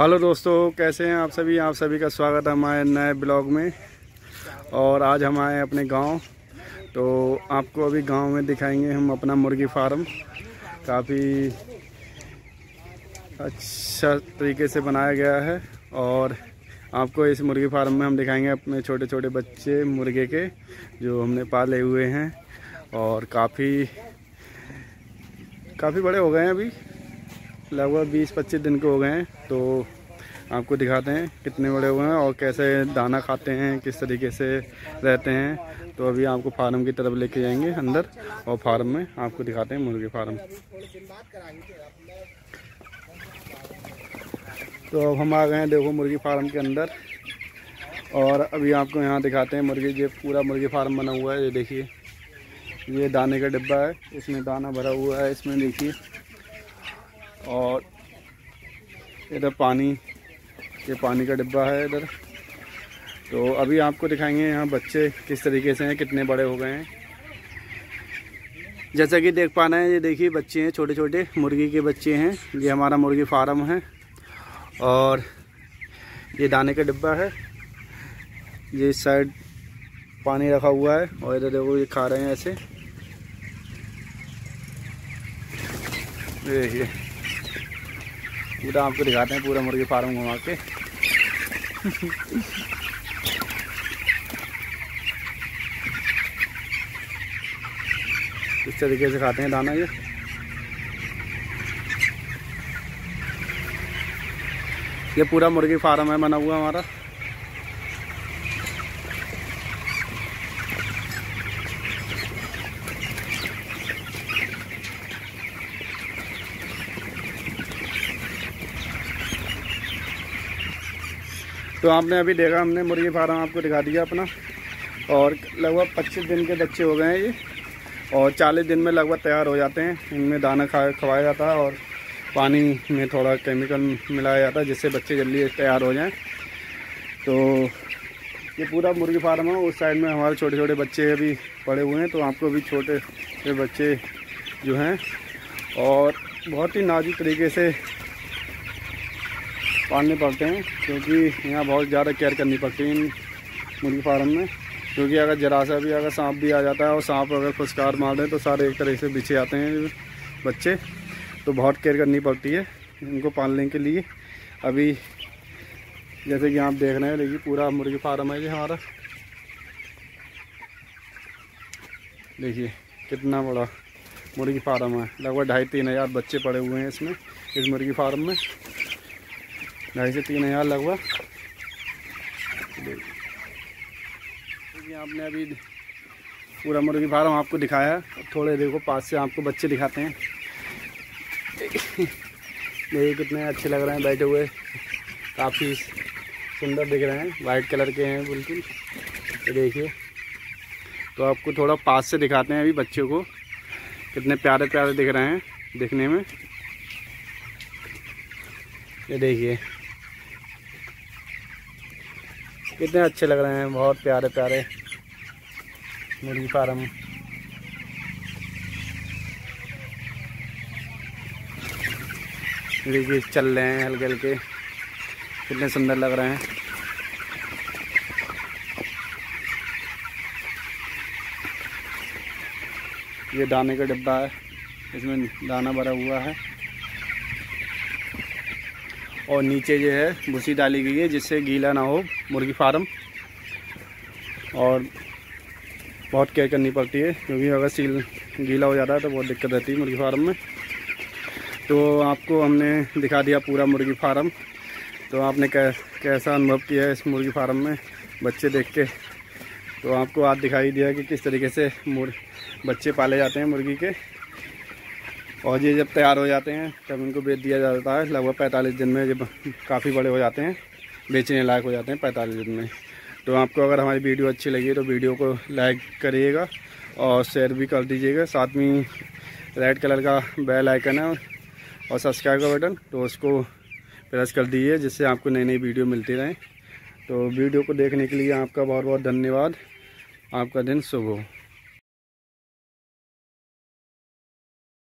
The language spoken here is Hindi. हेलो दोस्तों, कैसे हैं आप सभी। आप सभी का स्वागत है हमारे नए ब्लॉग में। और आज हम आए अपने गांव, तो आपको अभी गांव में दिखाएंगे हम अपना मुर्गी फार्म। काफ़ी अच्छा तरीके से बनाया गया है और आपको इस मुर्गी फार्म में हम दिखाएंगे अपने छोटे छोटे बच्चे मुर्गे के जो हमने पाले हुए हैं। और काफ़ी बड़े हो गए हैं, अभी लगभग 20-25 दिन के हो गए हैं। तो आपको दिखाते हैं कितने बड़े हुए हैं और कैसे दाना खाते हैं, किस तरीके से रहते हैं। तो अभी आपको फार्म की तरफ लेके जाएंगे अंदर और फार्म में आपको दिखाते हैं मुर्गी फार्म। तो अब हम आ गए हैं, देखो मुर्गी फार्म के अंदर। और अभी आपको यहाँ दिखाते हैं मुर्गी। ये पूरा मुर्गी फार्म बना हुआ है, ये देखिए। ये दाने का डिब्बा है, इसमें दाना भरा हुआ है, इसमें देखिए। और इधर पानी, ये पानी का डिब्बा है इधर। तो अभी आपको दिखाएंगे यहाँ बच्चे किस तरीके से हैं, कितने बड़े हो गए हैं। जैसा कि देख पा रहे हैं, ये देखिए बच्चे हैं, छोटे छोटे मुर्गी के बच्चे हैं। ये हमारा मुर्गी फार्म है। और ये दाने का डिब्बा है, ये इस साइड पानी रखा हुआ है। और इधर देखो ये खा रहे हैं ऐसे, देखिए। पूरा आपको दिखाते हैं, पूरा मुर्गी फार्म घुमा के। इस तरीके से खाते हैं दाना ये। ये पूरा मुर्गी फार्म है बना हुआ हमारा। तो आपने अभी देखा, हमने मुर्गी फार्म आपको दिखा दिया अपना। और लगभग 25 दिन के बच्चे हो गए हैं ये। और 40 दिन में लगभग तैयार हो जाते हैं। इनमें दाना खवाया जाता है और पानी में थोड़ा केमिकल मिलाया जाता है, जिससे बच्चे जल्दी तैयार हो जाएं। तो ये पूरा मुर्गी फार्म है। उस साइड में हमारे छोटे छोटे बच्चे अभी पड़े हुए हैं। तो आपको अभी छोटे छोटे बच्चे जो हैं, और बहुत ही नाजुक तरीके से पालने पड़ते हैं, क्योंकि यहाँ बहुत ज़्यादा केयर करनी पड़ती है इन मुर्गी फार्म में। क्योंकि अगर जरा सा भी अगर सांप भी आ जाता है, और सांप अगर फुसकार मार दें तो सारे एक तरह से बिछे आते हैं बच्चे। तो बहुत केयर करनी पड़ती है इनको पालने के लिए। अभी जैसे कि आप देख रहे हैं, देखिए पूरा मुर्गी फार्म है ये हमारा। देखिए कितना बड़ा मुर्गी फार्म है। लगभग 2,500-3,000 बच्चे पड़े हुए हैं इसमें, इस मुर्गी फार्म में 2,500 से 3,000 लगभग। देखिए आपने अभी पूरा मुर्गी फार्म आपको दिखाया है। थोड़े देखो पास से आपको बच्चे दिखाते हैं, देखिए कितने अच्छे लग रहे हैं बैठे हुए। काफ़ी सुंदर दिख रहे हैं, वाइट कलर के हैं बिल्कुल। तो देखिए, तो आपको थोड़ा पास से दिखाते हैं अभी बच्चों को, कितने प्यारे प्यारे दिख रहे हैं दिखने में। ये देखिए कितने अच्छे लग रहे हैं, बहुत प्यारे प्यारे मुर्गी फार्म। देखिए चल रहे हैं हल्के हल्के, कितने सुंदर लग रहे हैं। ये दाने का डिब्बा है, इसमें दाना भरा हुआ है। और नीचे जो है भूसी डाली गई है, जिससे गीला ना हो मुर्गी फार्म। और बहुत केयर करनी पड़ती है, क्योंकि अगर सील गीला हो जाता है तो बहुत दिक्कत रहती है मुर्गी फार्म में। तो आपको हमने दिखा दिया पूरा मुर्गी फार्म। तो आपने कैसा अनुभव किया है इस मुर्गी फार्म में बच्चे देख के। तो आपको आज दिखाई दिया कि किस तरीके से बच्चे पाले जाते हैं मुर्गी के। और ये जब तैयार हो जाते हैं तब इनको बेच दिया जाता है। लगभग 45 दिन में जब काफ़ी बड़े हो जाते हैं, बेचने लायक हो जाते हैं 45 दिन में। तो आपको अगर हमारी वीडियो अच्छी लगी तो वीडियो को लाइक करिएगा और शेयर भी कर दीजिएगा। साथ में रेड कलर का बेल आइकन है और सब्सक्राइब का बटन, तो उसको प्रेस कर दीजिए, जिससे आपको नई नई वीडियो मिलती रहें। तो वीडियो को देखने के लिए आपका बहुत बहुत धन्यवाद। आपका दिन शुभ हो।